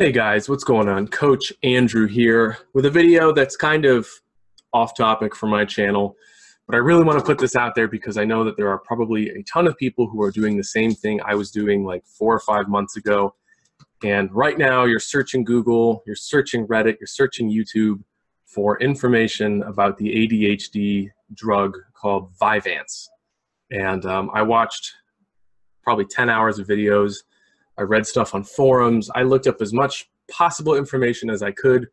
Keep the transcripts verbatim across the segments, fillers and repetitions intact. Hey guys, what's going on? Coach Andrew here with a video that's kind of off topic for my channel, but I really want to put this out there because I know that there are probably a ton of people who are doing the same thing I was doing like four or five months ago. And right now you're searching Google, you're searching Reddit, you're searching YouTube for information about the A D H D drug called Vyvanse. And um, I watched probably ten hours of videos. I read stuff on forums. I looked up as much possible information as I could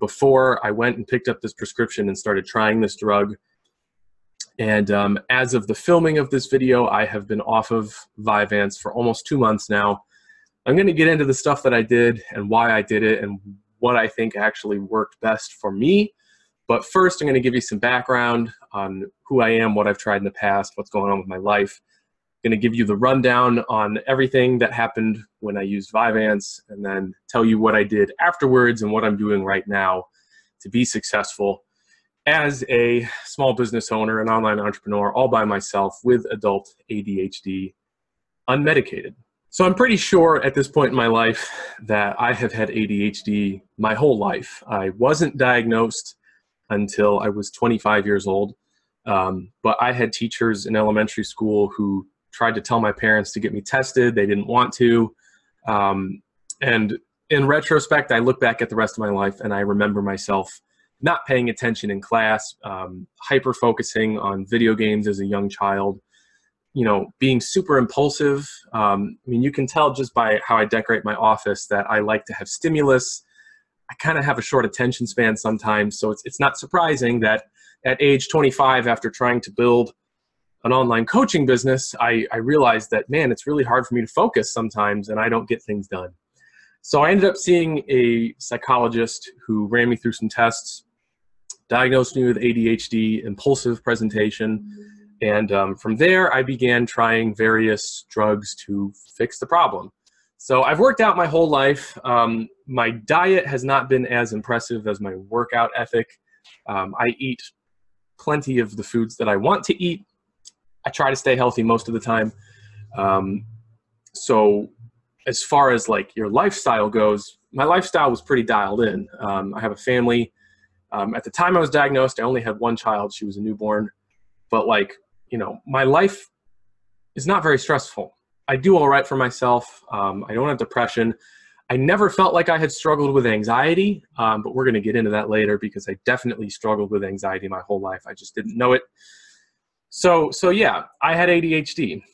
before I went and picked up this prescription and started trying this drug. And um, as of the filming of this video, I have been off of Vyvanse for almost two months now. I'm gonna get into the stuff that I did and why I did it and what I think actually worked best for me. But first, I'm gonna give you some background on who I am, what I've tried in the past, what's going on with my life. Going to give you the rundown on everything that happened when I used Vyvanse, and then tell you what I did afterwards and what I'm doing right now to be successful as a small business owner, an online entrepreneur, all by myself with adult A D H D, unmedicated. So I'm pretty sure at this point in my life that I have had A D H D my whole life. I wasn't diagnosed until I was twenty-five years old, um, but I had teachers in elementary school who tried to tell my parents to get me tested. They didn't want to. Um, and in retrospect, I look back at the rest of my life and I remember myself not paying attention in class, um, hyper-focusing on video games as a young child, you know, being super impulsive. Um, I mean, you can tell just by how I decorate my office that I like to have stimulus. I kind of have a short attention span sometimes. So it's, it's not surprising that at age twenty-five, after trying to build an online coaching business, I, I realized that, man, it's really hard for me to focus sometimes and I don't get things done. So I ended up seeing a psychologist who ran me through some tests, diagnosed me with A D H D, impulsive presentation. And um, from there, I began trying various drugs to fix the problem. So I've worked out my whole life. Um, my diet has not been as impressive as my workout ethic. Um, I eat plenty of the foods that I want to eat. I try to stay healthy most of the time. Um, so as far as like your lifestyle goes, my lifestyle was pretty dialed in. Um, I have a family. Um, at the time I was diagnosed, I only had one child. She was a newborn. But like, you know, my life is not very stressful. I do all right for myself. Um, I don't have depression. I never felt like I had struggled with anxiety, um, but we're going to get into that later because I definitely struggled with anxiety my whole life. I just didn't know it. So, so yeah, I had A D H D.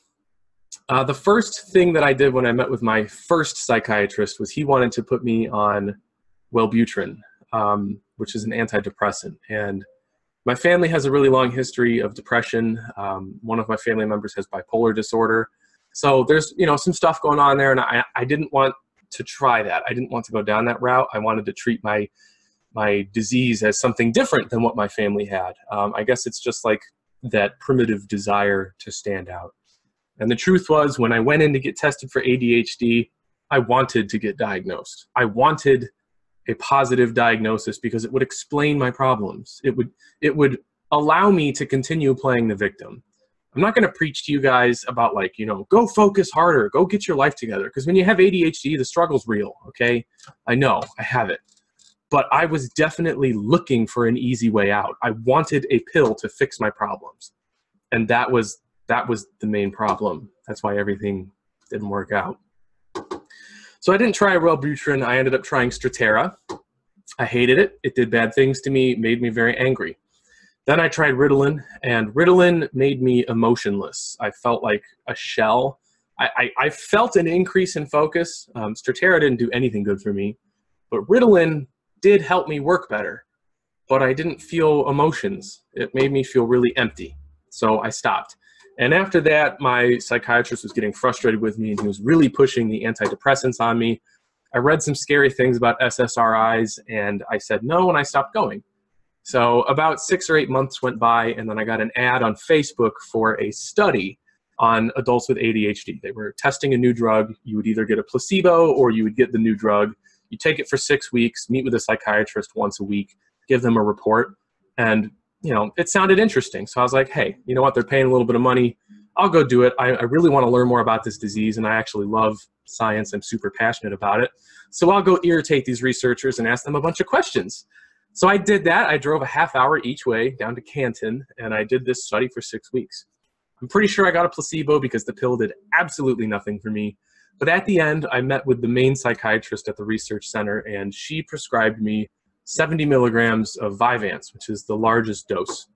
Uh, the first thing that I did when I met with my first psychiatrist was he wanted to put me on Wellbutrin, um, which is an antidepressant. And my family has a really long history of depression. Um, one of my family members has bipolar disorder. So there's, you know, some stuff going on there, and I, I didn't want to try that. I didn't want to go down that route. I wanted to treat my, my disease as something different than what my family had. Um, I guess it's just like that primitive desire to stand out. And the truth was, when I went in to get tested for A D H D, I wanted to get diagnosed. I wanted a positive diagnosis because it would explain my problems. It would, it would allow me to continue playing the victim. I'm not going to preach to you guys about like, you know, go focus harder, go get your life together. Because when you have A D H D, the struggle's real, okay? I know, I have it. But I was definitely looking for an easy way out. I wanted a pill to fix my problems. And that was, that was the main problem. That's why everything didn't work out. So I didn't try Wellbutrin. I ended up trying Strattera. I hated it. It did bad things to me, made me very angry. Then I tried Ritalin, and Ritalin made me emotionless. I felt like a shell. I, I, I felt an increase in focus. Um, Strattera didn't do anything good for me, but Ritalin did help me work better, but I didn't feel emotions. It made me feel really empty. So I stopped. And after that, my psychiatrist was getting frustrated with me and he was really pushing the antidepressants on me. I read some scary things about S S R Is and I said no, and I stopped going. So about six or eight months went by, and then I got an ad on Facebook for a study on adults with A D H D. They were testing a new drug. You would either get a placebo or you would get the new drug. You take it for six weeks, meet with a psychiatrist once a week, give them a report. And, you know, it sounded interesting. So I was like, hey, you know what? They're paying a little bit of money. I'll go do it. I, I really want to learn more about this disease. And I actually love science. I'm super passionate about it. So I'll go irritate these researchers and ask them a bunch of questions. So I did that. I drove a half hour each way down to Canton, and I did this study for six weeks. I'm pretty sure I got a placebo because the pill did absolutely nothing for me. But at the end, I met with the main psychiatrist at the research center, and she prescribed me seventy milligrams of Vyvanse, which is the largest dose.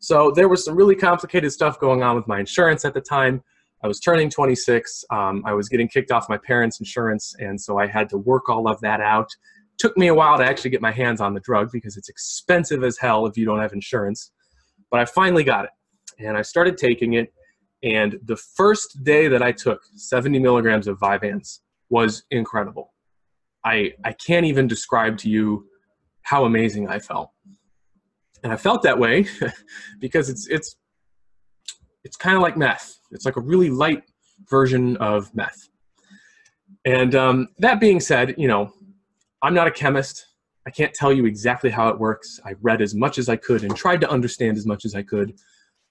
So there was some really complicated stuff going on with my insurance at the time. I was turning twenty-six. Um, I was getting kicked off my parents' insurance, and so I had to work all of that out. It took me a while to actually get my hands on the drug because it's expensive as hell if you don't have insurance. But I finally got it, and I started taking it. And the first day that I took seventy milligrams of Vyvanse was incredible. I, I can't even describe to you how amazing I felt. And I felt that way because it's, it's, it's kind of like meth. It's like a really light version of meth. And um, that being said, you know, I'm not a chemist. I can't tell you exactly how it works. I read as much as I could and tried to understand as much as I could.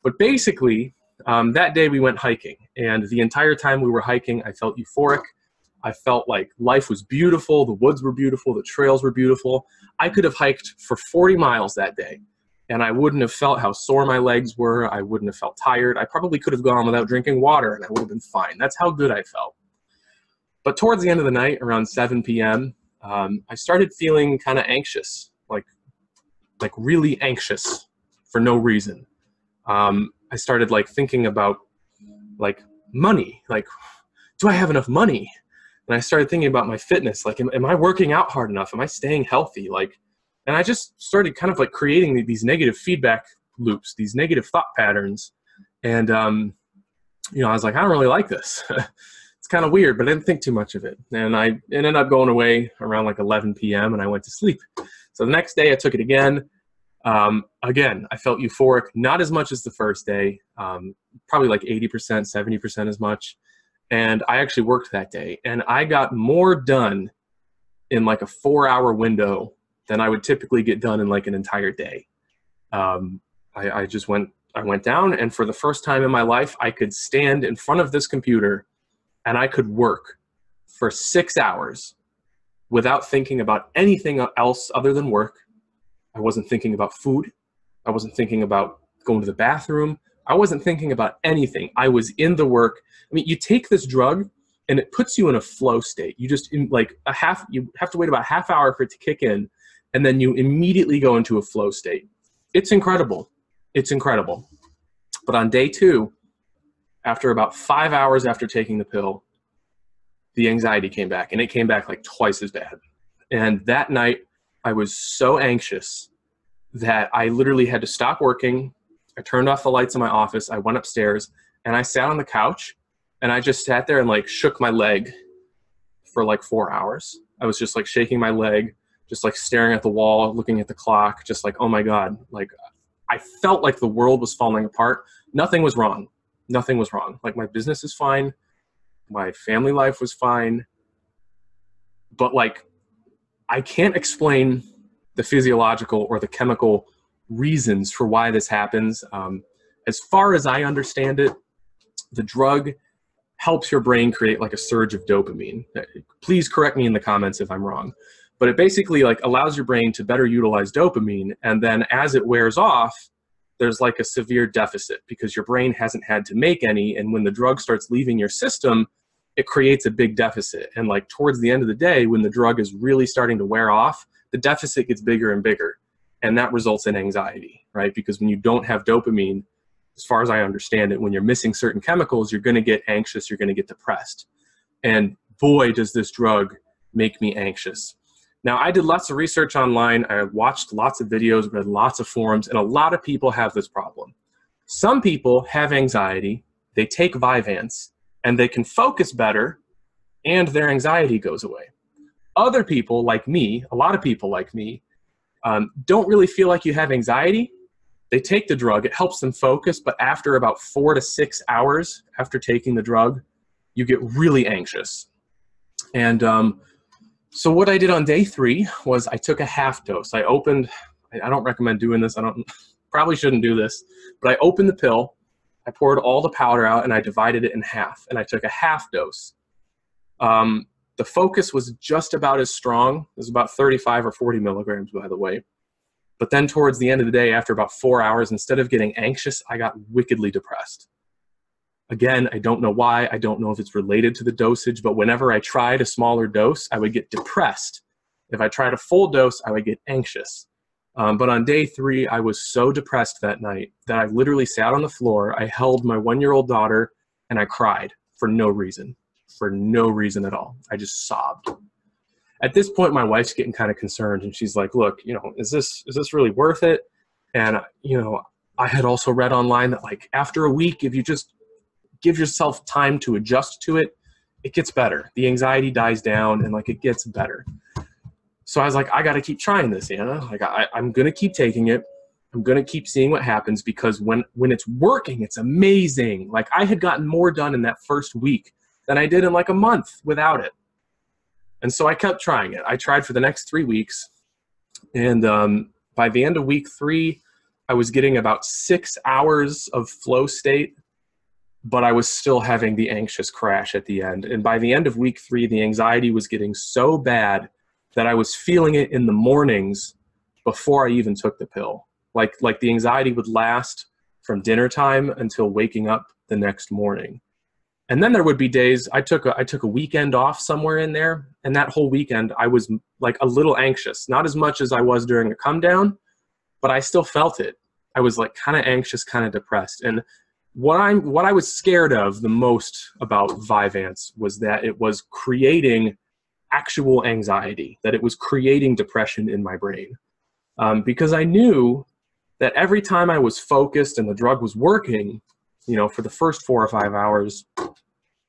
But basically, Um, that day we went hiking, and the entire time we were hiking, I felt euphoric. I felt like life was beautiful. The woods were beautiful. The trails were beautiful. I could have hiked for forty miles that day, and I wouldn't have felt how sore my legs were. I wouldn't have felt tired. I probably could have gone without drinking water, and I would have been fine. That's how good I felt. But towards the end of the night, around seven p m, um, I started feeling kind of anxious, like, like really anxious for no reason. Um, I started like thinking about like money, like, do I have enough money? And I started thinking about my fitness. Like, am, am I working out hard enough? Am I staying healthy? Like, and I just started kind of like creating these negative feedback loops, these negative thought patterns. And, um, you know, I was like, I don't really like this. It's kind of weird, but I didn't think too much of it. And I ended up going away around like eleven p m and I went to sleep. So the next day I took it again. Um, again, I felt euphoric, not as much as the first day, um, probably like eighty percent, seventy percent as much. And I actually worked that day, and I got more done in like a four hour window than I would typically get done in like an entire day. Um, I, I just went, I went down, and for the first time in my life, I could stand in front of this computer and I could work for six hours without thinking about anything else other than work. I wasn't thinking about food. I wasn't thinking about going to the bathroom. I wasn't thinking about anything. I was in the work. I mean, you take this drug and it puts you in a flow state. You just in like a half, you have to wait about a half hour for it to kick in, and then you immediately go into a flow state. It's incredible. It's incredible. But on day two, after about five hours after taking the pill, the anxiety came back, and it came back like twice as bad. And that night, I was so anxious that I literally had to stop working. I turned off the lights in my office. I went upstairs, and I sat on the couch, and I just sat there and like shook my leg for like four hours. I was just like shaking my leg, just like staring at the wall, looking at the clock, just like, oh my God. Like, I felt like the world was falling apart. Nothing was wrong. Nothing was wrong. Like, my business is fine. My family life was fine. But like, I can't explain the physiological or the chemical reasons for why this happens. Um, as far as I understand it, the drug helps your brain create like a surge of dopamine. Please correct me in the comments if I'm wrong, but it basically like allows your brain to better utilize dopamine. And then as it wears off, there's like a severe deficit because your brain hasn't had to make any. And when the drug starts leaving your system, it creates a big deficit. And like towards the end of the day, when the drug is really starting to wear off, the deficit gets bigger and bigger. And that results in anxiety, right? Because when you don't have dopamine, as far as I understand it, when you're missing certain chemicals, you're going to get anxious, you're going to get depressed. And boy, does this drug make me anxious. Now, I did lots of research online. I watched lots of videos, read lots of forums, and a lot of people have this problem. Some people have anxiety. They take Vyvanse, and they can focus better, and their anxiety goes away. Other people like me, a lot of people like me, um, don't really feel like you have anxiety. They take the drug, it helps them focus, but after about four to six hours after taking the drug, you get really anxious. And um, so what I did on day three was I took a half dose. I opened, I don't recommend doing this, I don't, probably shouldn't do this, but I opened the pill, I poured all the powder out, and I divided it in half, and I took a half dose. Um, the focus was just about as strong. It was about thirty-five or forty milligrams, by the way. But then towards the end of the day, after about four hours, instead of getting anxious, I got wickedly depressed. Again, I don't know why. I don't know if it's related to the dosage, but whenever I tried a smaller dose, I would get depressed. If I tried a full dose, I would get anxious. Um, but on day three, I was so depressed that night that I literally sat on the floor. I held my one-year-old daughter, and I cried for no reason, for no reason at all. I just sobbed. At this point, my wife's getting kind of concerned, and she's like, look, you know, is this, is this really worth it? And, you know, I had also read online that, like, after a week, if you just give yourself time to adjust to it, it gets better. The anxiety dies down, and, like, it gets better. So I was like, I got to keep trying this, Anna. Like, I, I'm going to keep taking it. I'm going to keep seeing what happens, because when, when it's working, it's amazing. Like, I had gotten more done in that first week than I did in like a month without it. And so I kept trying it. I tried for the next three weeks. And um, by the end of week three, I was getting about six hours of flow state, but I was still having the anxious crash at the end. And by the end of week three, the anxiety was getting so bad that I was feeling it in the mornings before I even took the pill. Like, like the anxiety would last from dinner time until waking up the next morning. And then there would be days, I took a, I took a weekend off somewhere in there, and that whole weekend I was like a little anxious, not as much as I was during a come down, but I still felt it. I was like kind of anxious, kind of depressed. And what I'm, what I was scared of the most about Vyvanse was that it was creating actual anxiety, that it was creating depression in my brain. Um, because I knew that every time I was focused and the drug was working, you know, for the first four or five hours,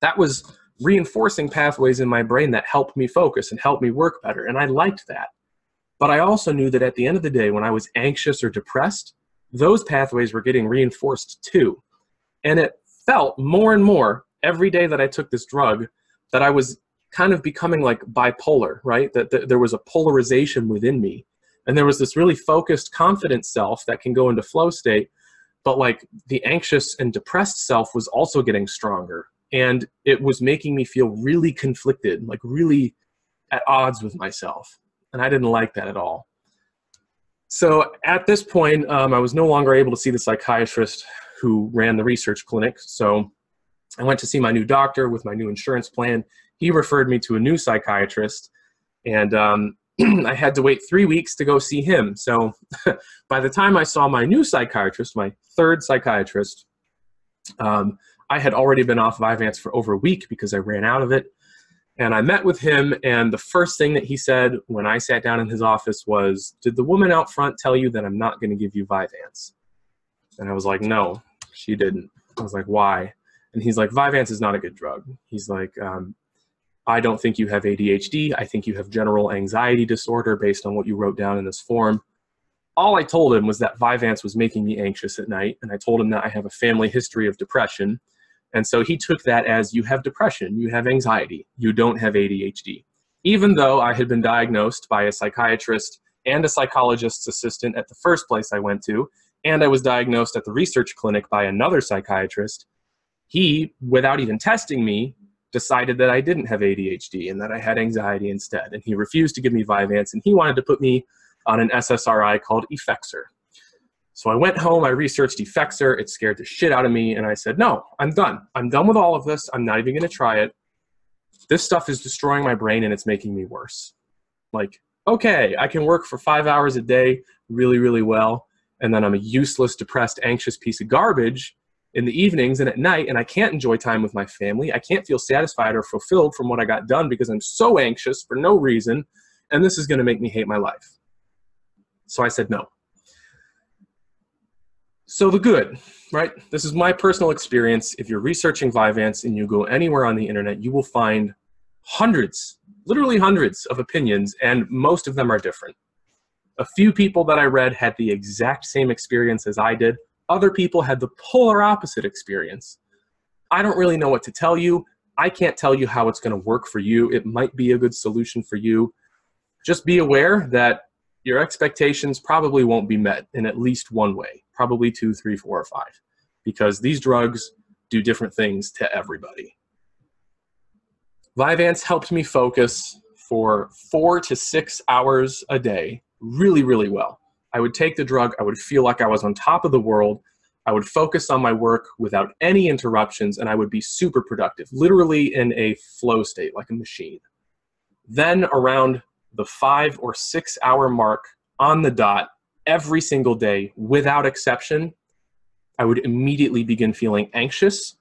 that was reinforcing pathways in my brain that helped me focus and helped me work better. And I liked that. But I also knew that at the end of the day, when I was anxious or depressed, those pathways were getting reinforced too. And it felt more and more every day that I took this drug that I was kind of becoming like bipolar, right? That th- there was a polarization within me. And there was this really focused, confident self that can go into flow state, but like the anxious and depressed self was also getting stronger. And it was making me feel really conflicted, like really at odds with myself. And I didn't like that at all. So at this point, um, I was no longer able to see the psychiatrist who ran the research clinic. So I went to see my new doctor with my new insurance plan. He referred me to a new psychiatrist, and um, I had to wait three weeks to go see him. So by the time I saw my new psychiatrist, my third psychiatrist, um, I had already been off Vyvanse for over a week because I ran out of it. And I met with him, and the first thing that he said when I sat down in his office was, did the woman out front tell you that I'm not going to give you Vyvanse? And I was like, no, she didn't. I was like, why? And he's like, Vyvanse is not a good drug. He's like, um, I don't think you have A D H D. I think you have general anxiety disorder based on what you wrote down in this form. All I told him was that Vyvanse was making me anxious at night, and I told him that I have a family history of depression. And so he took that as, you have depression, you have anxiety, you don't have A D H D. Even though I had been diagnosed by a psychiatrist and a psychologist's assistant at the first place I went to, and I was diagnosed at the research clinic by another psychiatrist, he, without even testing me, decided that I didn't have A D H D and that I had anxiety instead. And he refused to give me Vyvanse, and he wanted to put me on an S S R I called Effexor. So I went home, I researched Effexor, it scared the shit out of me, and I said, no, I'm done. I'm done with all of this, I'm not even gonna try it. This stuff is destroying my brain and it's making me worse. Like, okay, I can work for five hours a day really, really well, and then I'm a useless, depressed, anxious piece of garbage in the evenings and at night, and I can't enjoy time with my family. I can't feel satisfied or fulfilled from what I got done because I'm so anxious for no reason, and this is gonna make me hate my life. So I said no. So the good, right? This is my personal experience. If you're researching Vyvanse and you go anywhere on the internet, you will find hundreds, literally hundreds of opinions, and most of them are different. A few people that I read had the exact same experience as I did. Other people had the polar opposite experience. I don't really know what to tell you. I can't tell you how it's going to work for you. It might be a good solution for you. Just be aware that your expectations probably won't be met in at least one way, probably two, three, four, or five, because these drugs do different things to everybody. Vyvanse helped me focus for four to six hours a day really, really well. I would take the drug, I would feel like I was on top of the world, I would focus on my work without any interruptions, and I would be super productive, literally in a flow state, like a machine. Then around the five or six hour mark on the dot, every single day, without exception, I would immediately begin feeling anxious,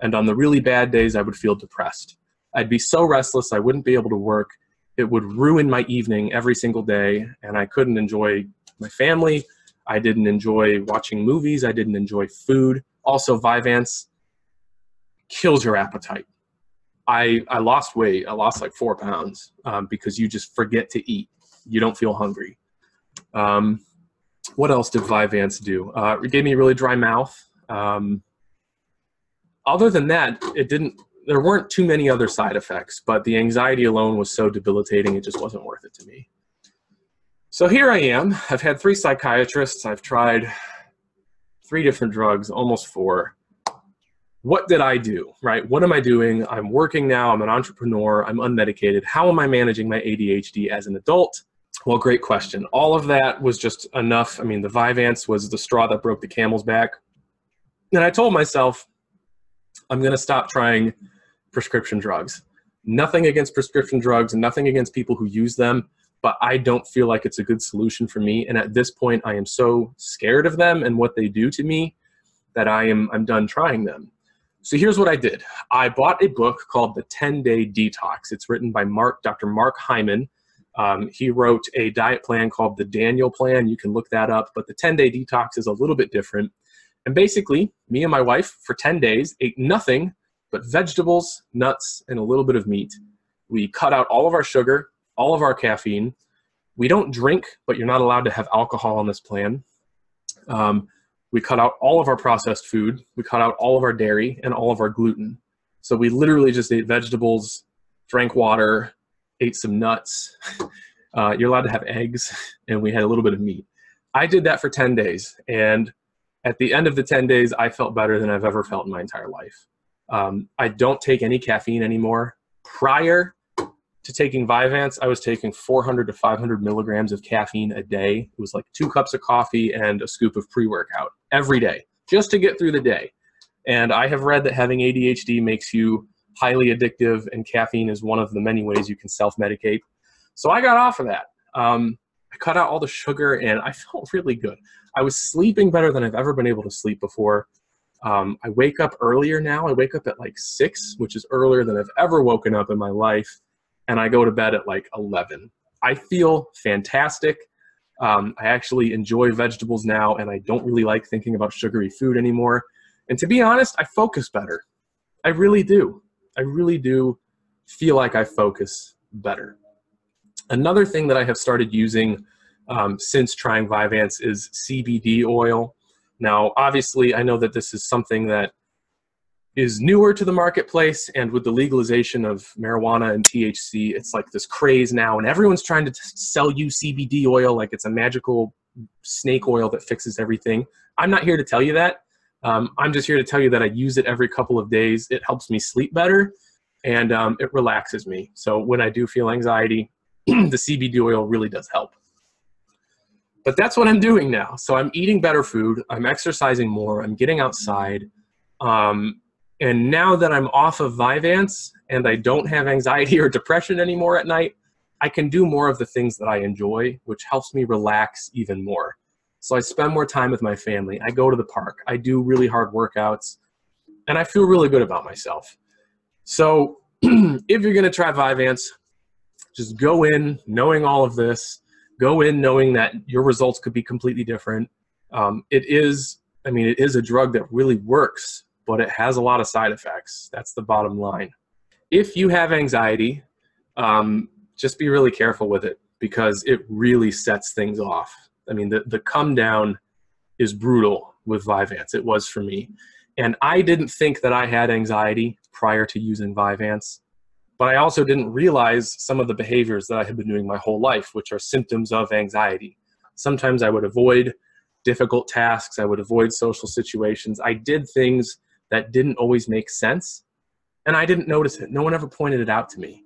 and on the really bad days, I would feel depressed. I'd be so restless, I wouldn't be able to work. It would ruin my evening every single day, and I couldn't enjoy my family. I didn't enjoy watching movies. I didn't enjoy food. Also, Vyvanse kills your appetite. I, I lost weight. I lost like four pounds um, because you just forget to eat. You don't feel hungry. Um, what else did Vyvanse do? Uh, it gave me a really dry mouth. Um, other than that, it didn't, there weren't too many other side effects, but the anxiety alone was so debilitating, it just wasn't worth it to me. So here I am. I've had three psychiatrists. I've tried three different drugs, almost four. What did I do, right? What am I doing? I'm working now. I'm an entrepreneur. I'm unmedicated. How am I managing my A D H D as an adult? Well, great question. All of that was just enough. I mean, the Vyvanse was the straw that broke the camel's back. And I told myself, I'm going to stop trying prescription drugs. Nothing against prescription drugs and nothing against people who use them, but I don't feel like it's a good solution for me. And at this point, I am so scared of them and what they do to me that I am, I'm done trying them. So here's what I did. I bought a book called The ten day detox. It's written by Mark, Doctor Mark Hyman. Um, he wrote a diet plan called The Daniel Plan. You can look that up, but The ten day detox is a little bit different. And basically, me and my wife for ten days ate nothing but vegetables, nuts, and a little bit of meat. We cut out all of our sugar, all of our caffeine. We don't drink, but you're not allowed to have alcohol on this plan. Um, we cut out all of our processed food. We cut out all of our dairy and all of our gluten. So we literally just ate vegetables, drank water, ate some nuts. Uh, you're allowed to have eggs, and we had a little bit of meat. I did that for ten days, and at the end of the ten days, I felt better than I've ever felt in my entire life. Um, I don't take any caffeine anymore. Prior to taking Vyvanse, I was taking four hundred to five hundred milligrams of caffeine a day. It was like two cups of coffee and a scoop of pre-workout every day, just to get through the day. And I have read that having A D H D makes you highly addictive, and caffeine is one of the many ways you can self-medicate. So I got off of that. Um, I cut out all the sugar, and I felt really good. I was sleeping better than I've ever been able to sleep before. Um, I wake up earlier now. I wake up at like six, which is earlier than I've ever woken up in my life. And I go to bed at like eleven. I feel fantastic. Um, I actually enjoy vegetables now, and I don't really like thinking about sugary food anymore. And to be honest, I focus better. I really do. I really do feel like I focus better. Another thing that I have started using um, since trying Vyvanse is C B D oil. Now, obviously, I know that this is something that is newer to the marketplace, and with the legalization of marijuana and T H C, it's like this craze now, and everyone's trying to sell you C B D oil like it's a magical snake oil that fixes everything. I'm not here to tell you that. Um, I'm just here to tell you that I use it every couple of days. It helps me sleep better, and um, it relaxes me. So when I do feel anxiety, the C B D oil really does help. But that's what I'm doing now. So I'm eating better food, I'm exercising more, I'm getting outside, um, and now that I'm off of Vyvanse and I don't have anxiety or depression anymore at night, I can do more of the things that I enjoy, which helps me relax even more. So I spend more time with my family. I go to the park. I do really hard workouts, and I feel really good about myself. So if you're going to try Vyvanse, just go in knowing all of this. Go in knowing that your results could be completely different. Um, it is, I mean, it is a drug that really works, but it has a lot of side effects. That's the bottom line. If you have anxiety, um, just be really careful with it, because it really sets things off. I mean, the, the come down is brutal with Vyvanse. It was for me. And I didn't think that I had anxiety prior to using Vyvanse, but I also didn't realize some of the behaviors that I had been doing my whole life, which are symptoms of anxiety. Sometimes I would avoid difficult tasks. I would avoid social situations. I did things that didn't always make sense, And I didn't notice it. No one ever pointed it out to me.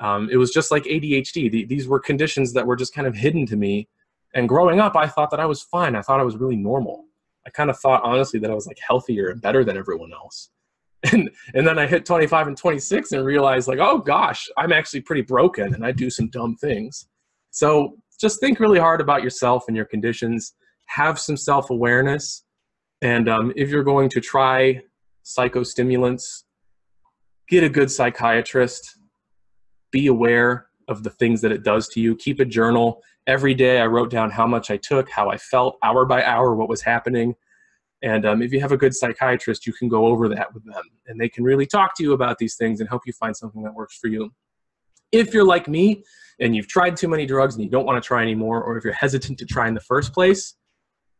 Um, it was just like A D H D. The, these were conditions that were just kind of hidden to me. And growing up, I thought that I was fine. I thought I was really normal. I kind of thought, honestly, that I was like healthier and better than everyone else. And, and then I hit twenty-five and twenty-six and realized, like, oh gosh, I'm actually pretty broken and I do some dumb things. So just think really hard about yourself and your conditions. Have some self-awareness. And um, if you're going to try psychostimulants, get a good psychiatrist. Be aware of the things that it does to you. Keep a journal. Every day I wrote down how much I took, how I felt, hour by hour, what was happening. And um, if you have a good psychiatrist, you can go over that with them. And they can really talk to you about these things and help you find something that works for you. If you're like me and you've tried too many drugs and you don't want to try anymore, or if you're hesitant to try in the first place,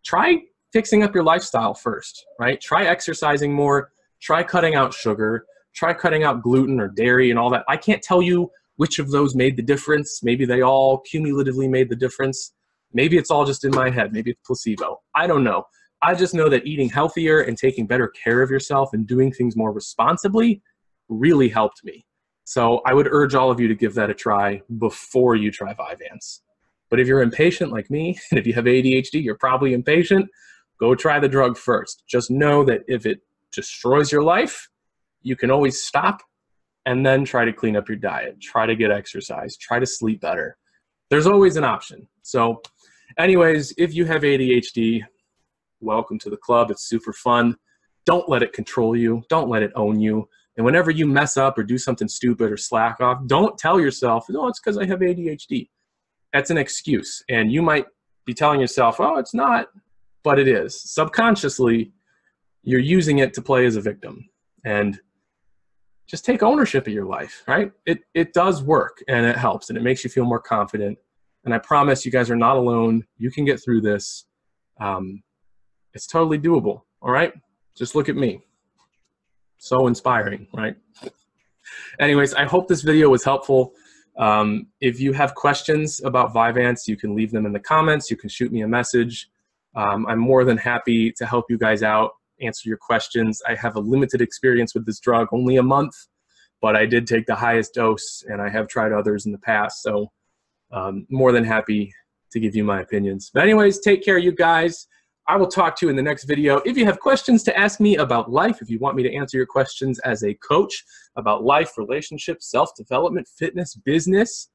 try fixing up your lifestyle first, right? Try exercising more. Try cutting out sugar. Try cutting out gluten or dairy and all that. I can't tell you which of those made the difference. Maybe they all cumulatively made the difference. Maybe it's all just in my head. Maybe it's placebo. I don't know. I just know that eating healthier and taking better care of yourself and doing things more responsibly really helped me. So I would urge all of you to give that a try before you try Vyvanse. But if you're impatient like me, and if you have A D H D, you're probably impatient, go try the drug first. Just know that if it destroys your life, you can always stop and then try to clean up your diet, try to get exercise, try to sleep better. There's always an option. So anyways, if you have A D H D, welcome to the club. It's super fun. Don't let it control you. Don't let it own you. And whenever you mess up or do something stupid or slack off, don't tell yourself, no, it's because I have A D H D. That's an excuse. And you might be telling yourself, oh, it's not, but it is. Subconsciously, you're using it to play as a victim. And just take ownership of your life, right? It, it does work, and it helps, and it makes you feel more confident. And I promise you guys are not alone. You can get through this. Um, It's totally doable, all right? Just look at me. So inspiring, right? Anyways, I hope this video was helpful. Um, if you have questions about Vyvanse, you can leave them in the comments. You can shoot me a message. Um, I'm more than happy to help you guys out, answer your questions. I have a limited experience with this drug, only a month, but I did take the highest dose, and I have tried others in the past, so um, more than happy to give you my opinions. But anyways, take care, you guys. I will talk to you in the next video. If you have questions to ask me about life, if you want me to answer your questions as a coach about life, relationships, self-development, fitness, business,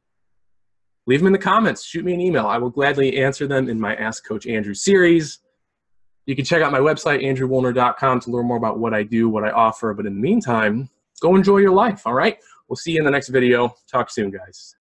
leave them in the comments. Shoot me an email. I will gladly answer them in my Ask Coach Andrew series. You can check out my website, andrew wellner dot com, to learn more about what I do, what I offer. But in the meantime, go enjoy your life, all right? We'll see you in the next video. Talk soon, guys.